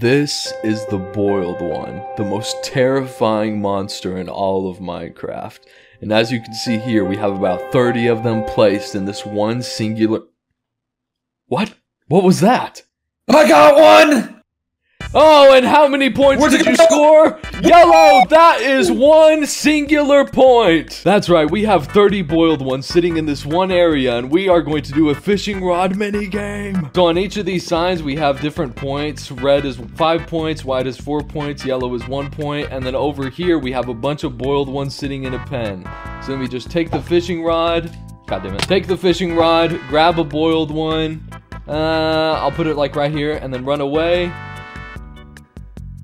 This is the Boiled One, the most terrifying monster in all of Minecraft. And as you can see here, we have about 30 of them placed in this one singular... What? What was that? I got one! Oh, and how many points did you score? Yellow! That is one singular point! That's right, we have 30 boiled ones sitting in this one area, and we are going to do a fishing rod minigame. So on each of these signs, we have different points. Red is 5 points, white is 4 points, yellow is 1 point, and then over here, we have a bunch of boiled ones sitting in a pen. So let me just take the fishing rod. God damn it. Take the fishing rod, grab a boiled one. I'll put it like right here, and then run away.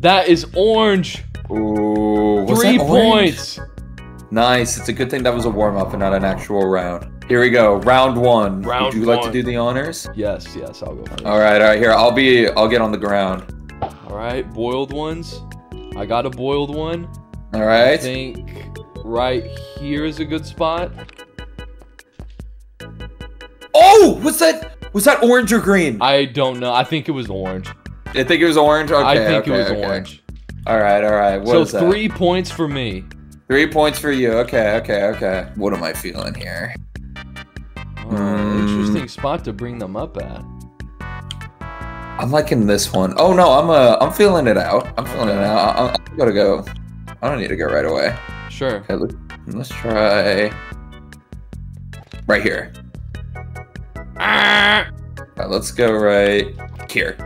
That is orange. Ooh, 3 points. Nice. It's a good thing that was a warm-up and not an actual round. Here we go. Round one. Round Would you one. Like to do the honors? Yes, yes, I'll go first. All right, here. I'll get on the ground. All right, boiled ones. I got a boiled one. All right. I think right here is a good spot. Oh, what's that? Was that orange or green? I don't know. I think it was orange. I think it was orange. Okay, I think it was orange. All right, all right. What is that? 3 points for me. 3 points for you. Okay, okay, okay. What am I feeling here? Oh, interesting spot to bring them up at. I'm liking this one. Oh no, I'm feeling it out. I'm feeling it out. I'm gonna go. I don't need to go right away. Sure. Okay, let's try right here. Ah! Right, let's go right here.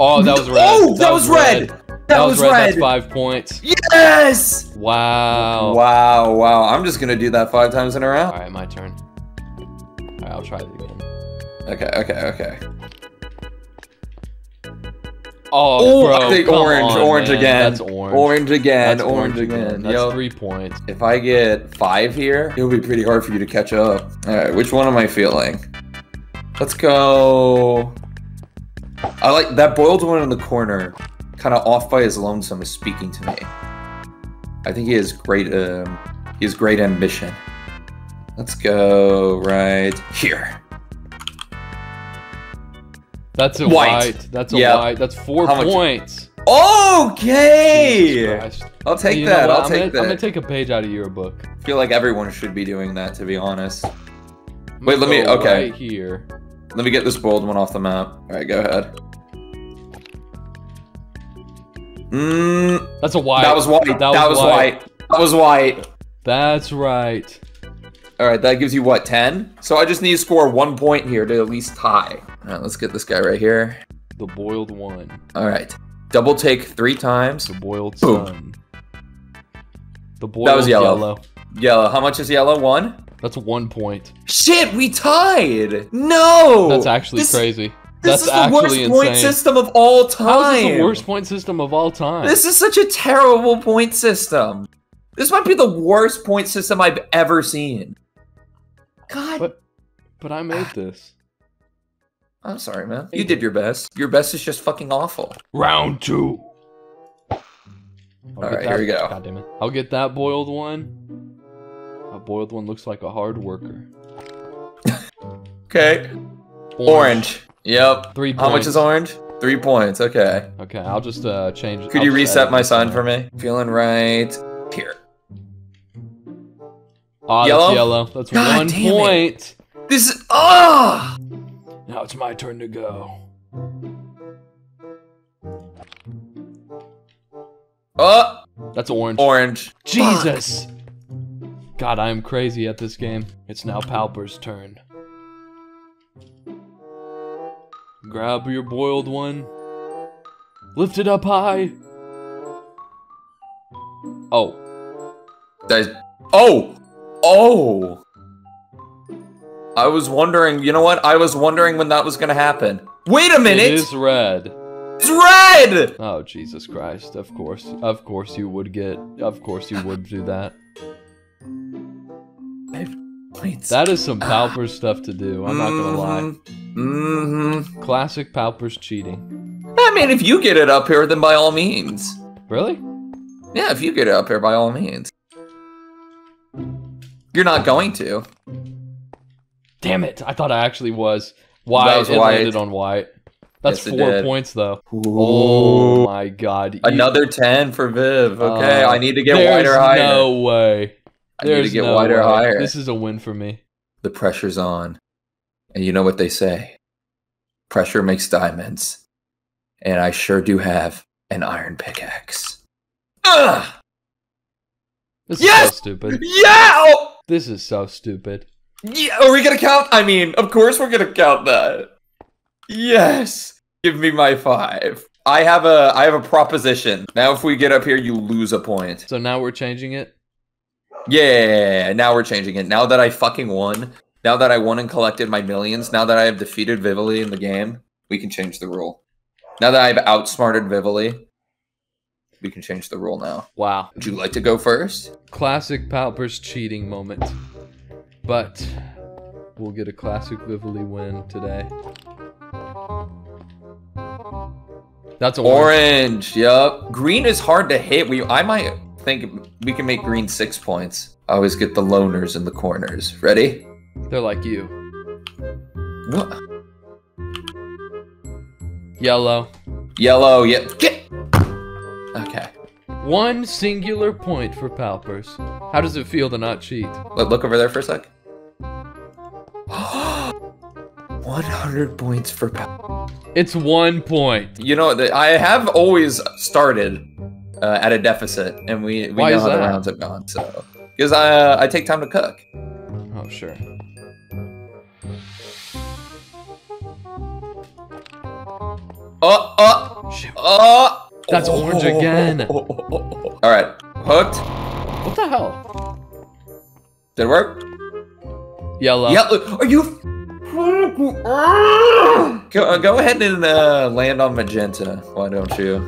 Oh, that was red. Oh, that was red. That's 5 points. Yes! Wow. Wow, wow. I'm just going to do that 5 times in a row. All right, my turn. All right, I'll try it again. Okay, okay, okay. Oh, bro, I think orange again. That's orange. Orange again. That's Yo, 3 points. If I get 5 here, it'll be pretty hard for you to catch up. All right, which one am I feeling? Let's go... I like that boiled one in the corner, kind of off by his lonesome, is speaking to me. I think he has great, ambition. Let's go right here. That's a white. That's a white. That's 4 points. Okay. I'll take that. I'll take that. I'm gonna take a page out of your book. I feel like everyone should be doing that, to be honest. Wait, let me. Okay. Right here. Let me get this boiled one off the map. All right, go ahead. That's a white. That was white. That was white. That's right. All right, that gives you what, 10? So I just need to score 1 point here to at least tie. All right, let's get this guy right here. The boiled one. All right, double take 3 times. The boiled sun. The boiled that was yellow. Yellow. How much is yellow? 1? That's 1 point. Shit, we tied! No! That's actually crazy. That's actually insane. This is the worst point system of all time. How is this the worst point system of all time? This is such a terrible point system. This might be the worst point system I've ever seen. God. But I made this. I'm sorry, man. You did your best. Your best is just fucking awful. Round 2. All right, here we go. God damn it. I'll get that boiled one. A boiled one looks like a hard worker. Okay. Orange. Yep. 3 points. How much is orange? 3 points. Okay. Okay, I'll just change. Could you reset my sign for me? Feeling right here. Oh, yellow. That's yellow. That's God 1 point. It. This is. Oh! Now it's my turn to go. Oh! That's orange. Orange. Jesus. Fuck. God, I am crazy at this game. It's now Palpers' turn. Grab your boiled one. Lift it up high. Oh. Oh! Oh! I was wondering, you know what? I was wondering when that was gonna happen. Wait a minute! It is red. It's red! Oh, Jesus Christ. Of course. Of course you would get... Of course you would do that. That is some Palpers stuff to do, I'm not gonna lie. Classic Palpers cheating. I mean, if you get it up here, then by all means. Really? Yeah, if you get it up here, by all means. You're not going to. Damn it, I thought I actually was. White, it landed on white. That's yes, 4 points, though. Ooh. Oh, my God. Another 10 for Viv. Okay, I need to get wider higher. There's no way. I need to get wider higher. This is a win for me. The pressure's on. And you know what they say. Pressure makes diamonds. And I sure do have an iron pickaxe. Ugh! This is so stupid. Yeah! This is so stupid. Yeah, are we gonna count? I mean, of course we're gonna count that. Yes! Give me my 5. I have a proposition. Now if we get up here, you lose a point. So now we're changing it? Yeah, now we're changing it. Now that I fucking won. Now that I won and collected my millions. Now that I have defeated Vivilly in the game. We can change the rule. Now that I've outsmarted Vivilly. We can change the rule now. Wow. Would you like to go first? Classic Palpers cheating moment. But we'll get a classic Vivilly win today. That's orange. Yup. Green is hard to hit. I might think we can make green 6 points. I always get the loners in the corners. Ready? They're like you. What? Yellow. Yellow. Yeah. Get. Okay. One singular point for Palpers. How does it feel to not cheat? Look over there for a sec. 100 points for Palpers. It's 1 point. You know, I have always started at a deficit, and we know how the rounds have gone. So, because I take time to cook. Oh sure. That's orange again. All right, hooked. What the hell? Did it work? Yellow. Yellow. Are you? Go ahead and land on magenta. Why don't you?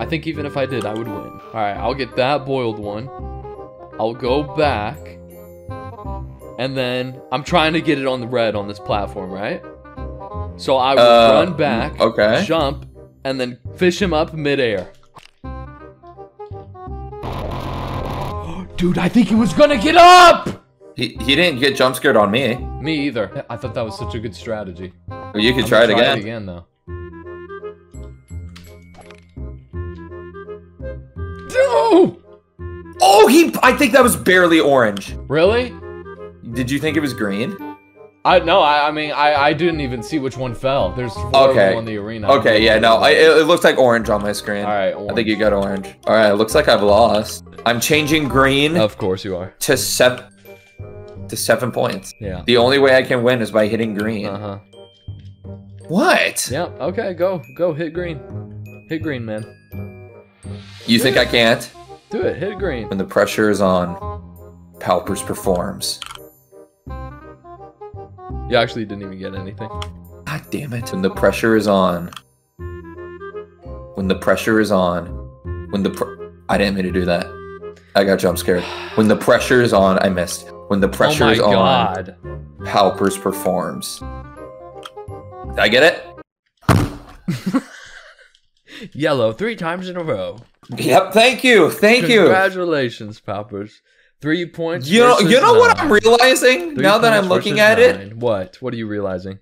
I think even if I did, I would win. All right, I'll get that boiled one. I'll go back. And then I'm trying to get it on the red on this platform, right? So I will run back, okay. Jump, and then fish him up midair. Dude, I think he was gonna get up! He didn't get jump scared on me. Me either. I thought that was such a good strategy. Well, you could try it again. Though. No! Oh, I think that was barely orange. Really? Did you think it was green? No, I mean I didn't even see which one fell. There's four on the arena. Okay, yeah, no. It looks like orange on my screen. All right, orange. I think you got orange. All right, it looks like I've lost. I'm changing green. Of course you are. To seven points. Yeah. The only way I can win is by hitting green. Uh-huh. What? Yeah, okay, go hit green. Hit green, man. You think I can't? Do it, hit green. When the pressure is on, Palpers performs. You actually didn't even get anything. God damn it. When the pressure is on. When the pressure is on. I didn't mean to do that. I got jump scared. When the pressure is on, I missed. When the pressure is on, Palpers performs. Did I get it? Yellow 3 times in a row. Yep, thank you, thank you. Congratulations, Palpers. 3 points. You know what I'm realizing now that I'm looking at it? What are you realizing?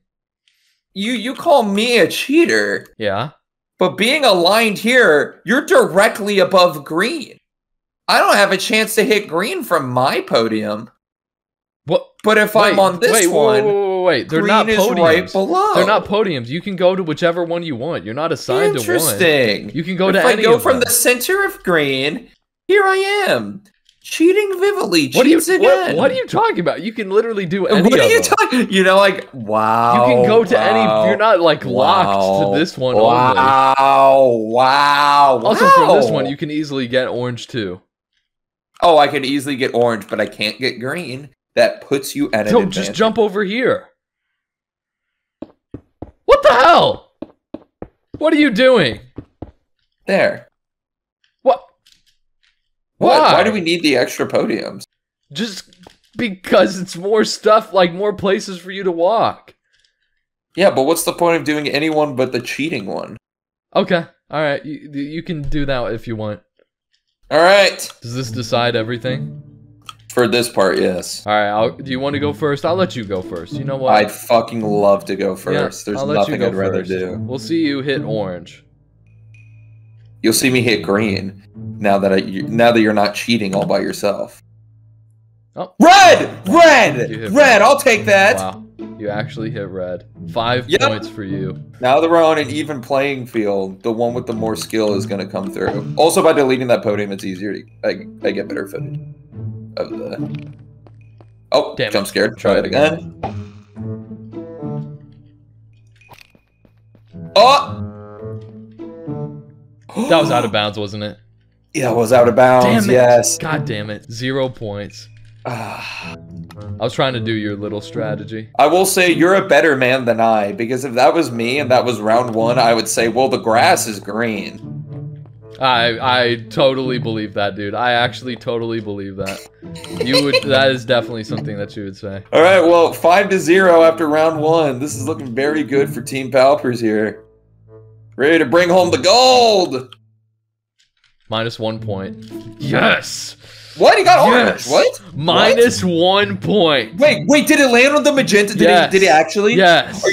You call me a cheater. Yeah. But being aligned here, you're directly above green. I don't have a chance to hit green from my podium. What? But if I'm on this one, wait. They're not podiums. Right below. They're not podiums. You can go to whichever one you want. You're not assigned to one. Interesting. You can go to any of them. If I go from the center of green, here I am. Cheating Vivilly. Cheats again. What are you talking about? You can literally do any of them. What are you talking? You know, like, wow. You can go to any. You're not, like, locked to this one only. Wow. Also, from this one, you can easily get orange, too. Oh, I could easily get orange, but I can't get green. That puts you at an advantage. Just jump over here. What the hell? What are you doing? There. What? Why do we need the extra podiums? Just because it's more stuff, like more places for you to walk. Yeah, but what's the point of doing any one but the cheating one? Okay. All right. You can do that if you want. All right. Does this decide everything? For this part, yes. All right, do you want to go first? I'll let you go first. You know what? I'd fucking love to go first. Yeah, there's nothing I'd rather do. We'll see you hit orange. You'll see me hit green. Now that you're not cheating all by yourself. Oh. Red! Red! I'll take that! Wow. You actually hit red. 5 points for you. Now that we're on an even playing field, the one with the more skill is going to come through. Also, by deleting that podium, it's easier to... I get better footage of the... Oh, damn, jump scared. Try it again. Oh! That was out of bounds, wasn't it? Yeah, it was out of bounds, yes. God damn it. 0 points. I was trying to do your little strategy. I will say you're a better man than I, because if that was me and that was round one, I would say, well, the grass is green. I totally believe that, dude. I actually totally believe that. You would. That is definitely something that you would say. All right, well, 5-0 after round one. This is looking very good for Team Palpers here. Ready to bring home the gold. -1 point. Yes. What? He got orange. What? -1 point. Wait. Did it land on the magenta? Did it actually? Yes.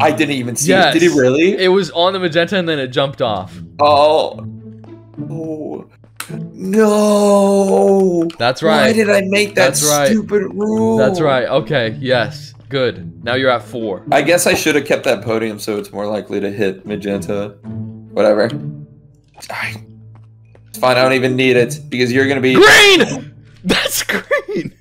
I didn't even see it. Did it really? It was on the magenta and then it jumped off. Oh. No. That's right. Why did I make that stupid rule? That's right. Okay. Yes. Good. Now you're at 4. I guess I should have kept that podium so it's more likely to hit magenta. Whatever. It's fine. I don't even need it because you're going to be... Green! That's green.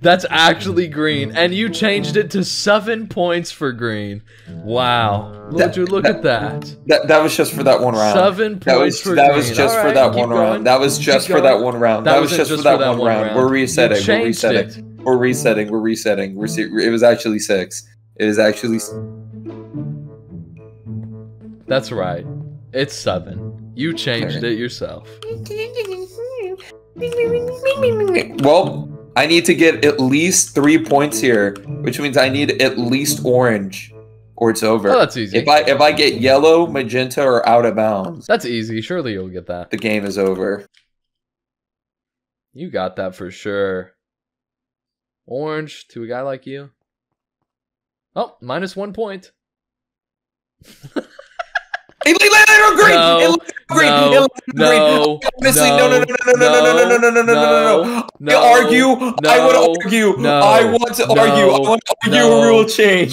That's actually green. And you changed it to 7 points for green. Wow. Look at that. That was just for that one round. 7 points for green. That was just for that one round. That was just for that one round. That was just for that one round. We're resetting. We're resetting. We're resetting. We're resetting. It was actually 6. It is actually... That's right. It's 7. You changed it yourself. Well, I need to get at least 3 points here, which means I need at least orange, or it's over. Oh, that's easy. If I get yellow, magenta, or out of bounds. That's easy. Surely you'll get that. The game is over. You got that for sure. Orange to a guy like you. Oh, -1 point. I want to argue a rule change.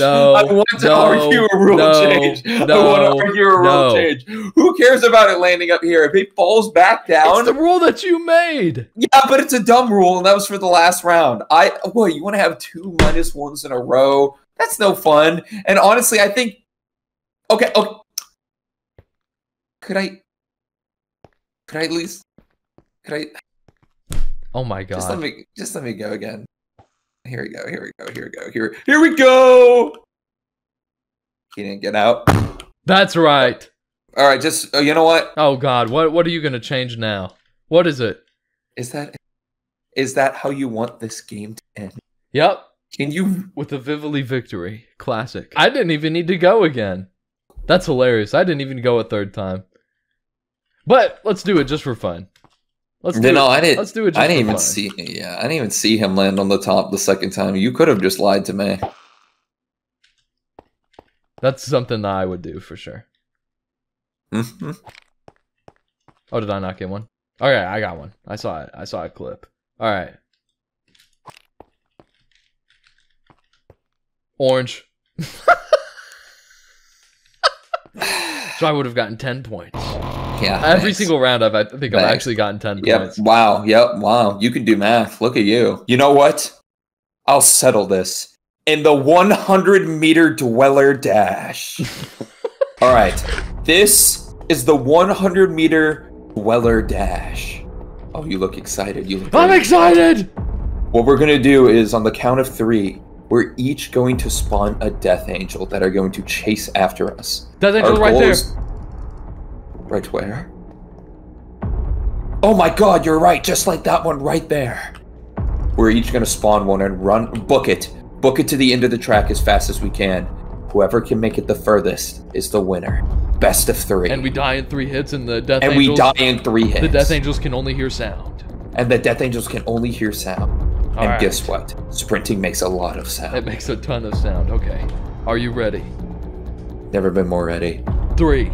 Who cares about it landing up here? If it falls back down... It's the rule that you made. Yeah, but it's a dumb rule, and that was for the last round. Well, you want to have 2 -1s in a row? That's no fun. And honestly, I think... Okay. Could I at least, oh my God. Just let me go again. Here we go. He didn't get out. That's right. All right, you know what? Oh God, what are you gonna change now? What is it? Is that how you want this game to end? Yep. With a Vivilly victory, classic. I didn't even need to go again. That's hilarious. I didn't even go a third time. But let's do it just for fun. I didn't even see him land on the top the second time. You could have just lied to me. That's something that I would do for sure. Mm-hmm. Oh, did I not get one? Okay, I got one. I saw it. I saw a clip. All right. Orange. So I would have gotten 10 points. Yeah. Every single round, I think I've actually gotten 10 points. Wow. Yep. Wow. You can do math. Look at you. You know what? I'll settle this in the 100-meter Dweller dash. All right. This is the 100-meter Dweller dash. Oh, you look excited. I'm excited. What we're going to do is on the count of 3. We're each going to spawn a Death Angel that are going to chase after us. Death Angel right there. Right where? Oh my God, you're right. Just like that one right there. We're each going to spawn one and run. Book it. Book it to the end of the track as fast as we can. Whoever can make it the furthest is the winner. Best of 3. And we die in 3 hits and the Death Angels... The Death Angels can only hear sound. All right. Guess what? Sprinting makes a lot of sound. It makes a ton of sound. Okay. Are you ready? Never been more ready. 3,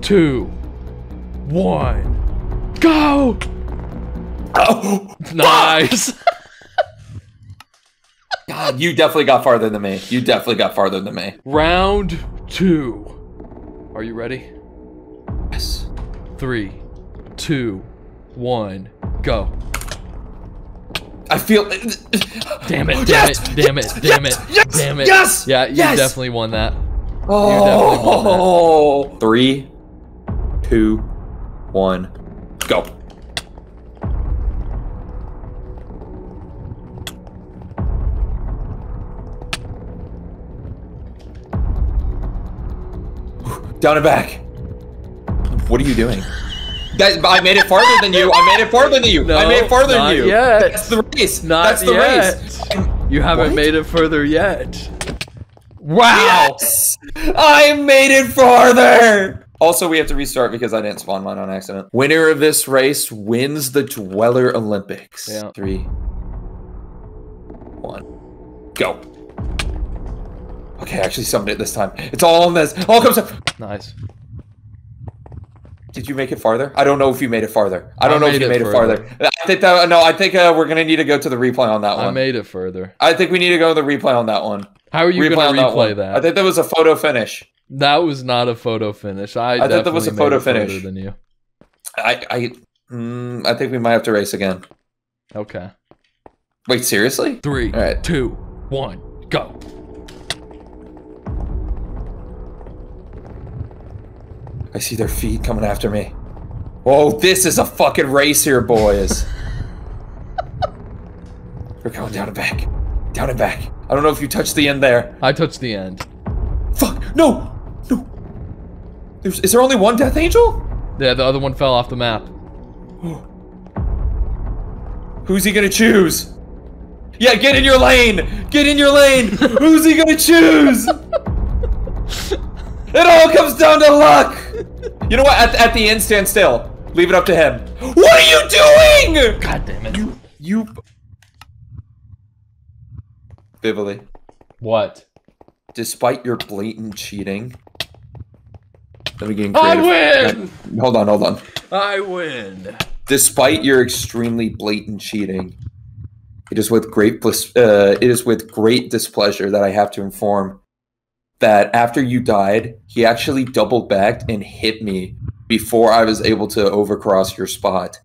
2, 1, go! Oh, nice. God, you definitely got farther than me. You definitely got farther than me. Round 2. Are you ready? Yes. 3, 2, 1, go. I feel. Damn it! Damn yes! it! Damn yes! it! Damn yes! it! Yes! Damn it! Yes! Yeah, you yes! definitely won that. Oh! 3, 2, 1, go. Down and back. What are you doing? That, I made it farther than you. I made it farther than you. No, I made it farther than you. Yet. That's the race. Not That's the yet. Race. You haven't what? Made it further yet. Wow. Yes! I made it farther. Also, we have to restart because I didn't spawn mine on accident. Winner of this race wins the Dweller Olympics. Yeah. 3, 1, go. Okay, I actually summoned it this time. It's all on this. All comes up. Nice. Did you make it farther? I don't know if you made it farther. I don't know if you made it farther. I think that no. I think we're gonna need to go to the replay on that one. I made it further. I think we need to go to the replay on that one. How are you gonna replay that? I think that was a photo finish. That was not a photo finish. I thought that was a photo finish. Than you. I think we might have to race again. Okay. Wait, seriously? 3, 2, 1, go. I see their feet coming after me. Oh, this is a fucking race here, boys. We're going down and back. Down and back. I don't know if you touched the end there. I touched the end. Fuck! No! No! Is there only one Death Angel? Yeah, the other one fell off the map. Who's he gonna choose? Yeah, get in your lane! Get in your lane! Who's he gonna choose? It all comes down to luck! You know what? At the end, stand still. Leave it up to him. What are you doing?! God damn it. You... Vivilly. What? Despite your blatant cheating... Let me get creative. I win! Hold on. I win. Despite your extremely blatant cheating, it is with great displeasure that I have to inform that after you died, he actually doubled back and hit me before I was able to overcross your spot.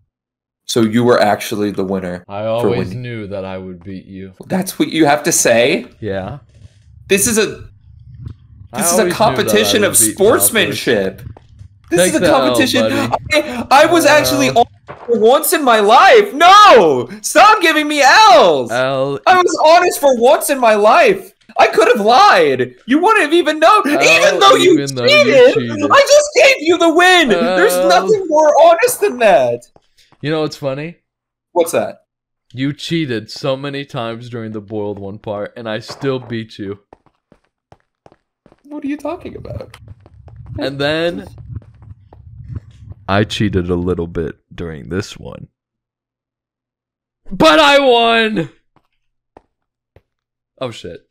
So you were actually the winner. I always knew that I would beat you. That's what you have to say? Yeah. This is a competition of sportsmanship. This is a competition. I was actually on for once in my life. No! Stop giving me L's! I was honest for once in my life. I could have lied. You wouldn't have even known. Even though you cheated, I just gave you the win. There's nothing more honest than that. You know what's funny? What's that? You cheated so many times during the Boiled One part, and I still beat you. What are you talking about? And then... I cheated a little bit during this one. But I won! Oh, shit.